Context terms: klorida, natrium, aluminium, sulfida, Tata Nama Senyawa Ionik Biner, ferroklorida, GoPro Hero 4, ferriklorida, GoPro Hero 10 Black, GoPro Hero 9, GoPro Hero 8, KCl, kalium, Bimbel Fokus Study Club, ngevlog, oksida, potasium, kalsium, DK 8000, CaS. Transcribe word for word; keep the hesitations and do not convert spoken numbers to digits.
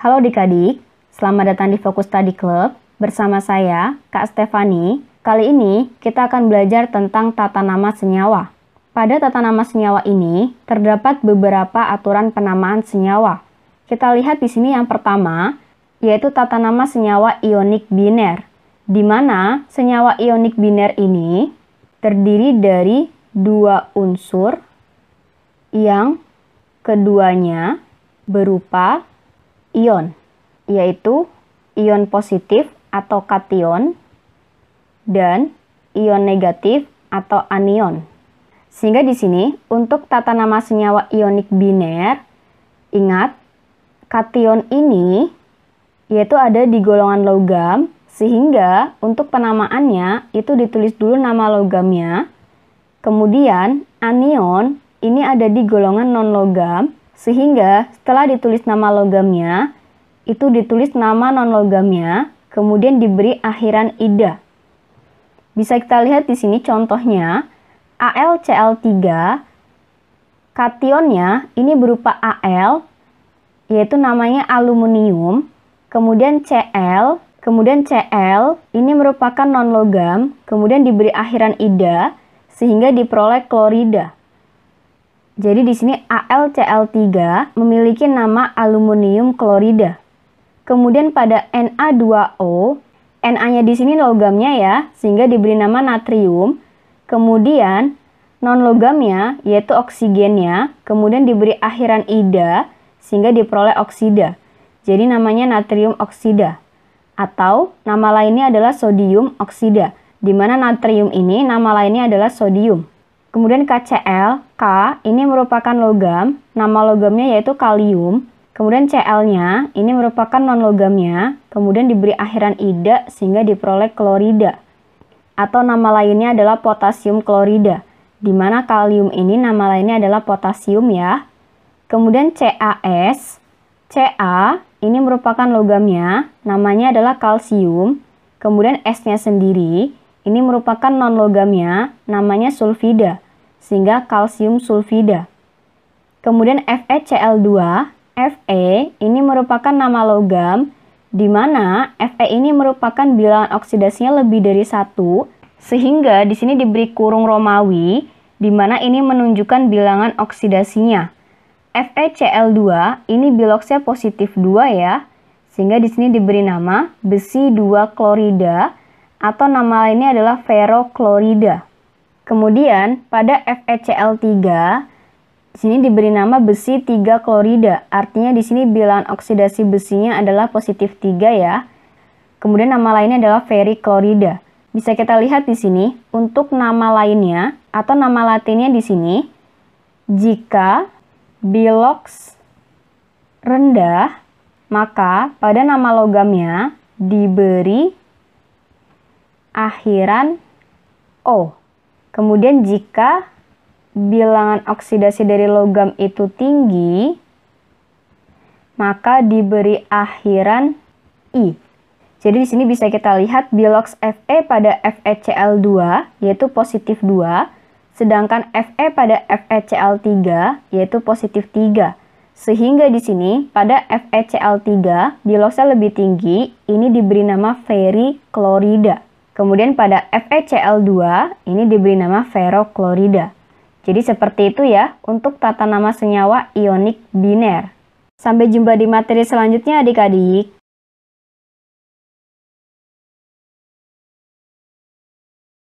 Halo adik-adik, selamat datang di Fokus Study Club. Bersama saya, Kak Stefani. Kali ini kita akan belajar tentang tata nama senyawa. Pada tata nama senyawa ini, terdapat beberapa aturan penamaan senyawa. Kita lihat di sini yang pertama, yaitu tata nama senyawa ionik biner, di mana senyawa ionik biner ini terdiri dari dua unsur yang keduanya berupa ion, yaitu ion positif atau kation dan ion negatif atau anion. Sehingga di sini untuk tata nama senyawa ionik biner, ingat kation ini yaitu ada di golongan logam, sehingga untuk penamaannya itu ditulis dulu nama logamnya. Kemudian anion ini ada di golongan non logam, sehingga setelah ditulis nama logamnya, itu ditulis nama non logamnya, kemudian diberi akhiran ida. Bisa kita lihat di sini contohnya, AlCl tiga, kationnya ini berupa Al, yaitu namanya aluminium, kemudian Cl, kemudian Cl, ini merupakan non logam, kemudian diberi akhiran ida, sehingga diperoleh klorida. Jadi di sini AlCl tiga memiliki nama aluminium klorida. Kemudian pada Na dua O, Na-nya di sini logamnya ya, sehingga diberi nama natrium. Kemudian non-logamnya yaitu oksigennya, kemudian diberi akhiran ida sehingga diperoleh oksida. Jadi namanya natrium oksida. Atau nama lainnya adalah sodium oksida, di mana natrium ini nama lainnya adalah sodium. Kemudian K C l, K ini merupakan logam, nama logamnya yaitu kalium. Kemudian Cl-nya ini merupakan non logamnya, kemudian diberi akhiran ida sehingga diperoleh klorida. Atau nama lainnya adalah potasium klorida, di mana kalium ini nama lainnya adalah potasium ya. Kemudian CaS, Ca ini merupakan logamnya, namanya adalah kalsium. Kemudian S-nya sendiri ini merupakan non logamnya, namanya sulfida, sehingga kalsium sulfida. Kemudian FeCl dua, Fe ini merupakan nama logam, di mana Fe ini merupakan bilangan oksidasinya lebih dari satu, sehingga di sini diberi kurung Romawi, di mana ini menunjukkan bilangan oksidasinya. FeCl dua ini biloksnya positif dua ya, sehingga di sini diberi nama besi dua klorida, atau nama lainnya adalah ferroklorida. Kemudian pada FeCl tiga, di sini diberi nama besi tiga klorida, artinya di sini bilangan oksidasi besinya adalah positif tiga ya. Kemudian nama lainnya adalah ferriklorida. Bisa kita lihat di sini untuk nama lainnya atau nama latinnya di sini, jika biloks rendah maka pada nama logamnya diberi akhiran O. Kemudian jika bilangan oksidasi dari logam itu tinggi, maka diberi akhiran I. Jadi di sini bisa kita lihat biloks Fe pada FeCl dua yaitu positif dua, sedangkan Fe pada FeCl tiga yaitu positif tiga. Sehingga di sini pada FeCl tiga biloksnya lebih tinggi, ini diberi nama ferriklorida. Kemudian pada FeCl dua ini diberi nama ferroklorida. Jadi seperti itu ya untuk tata nama senyawa ionik biner. Sampai jumpa di materi selanjutnya adik-adik.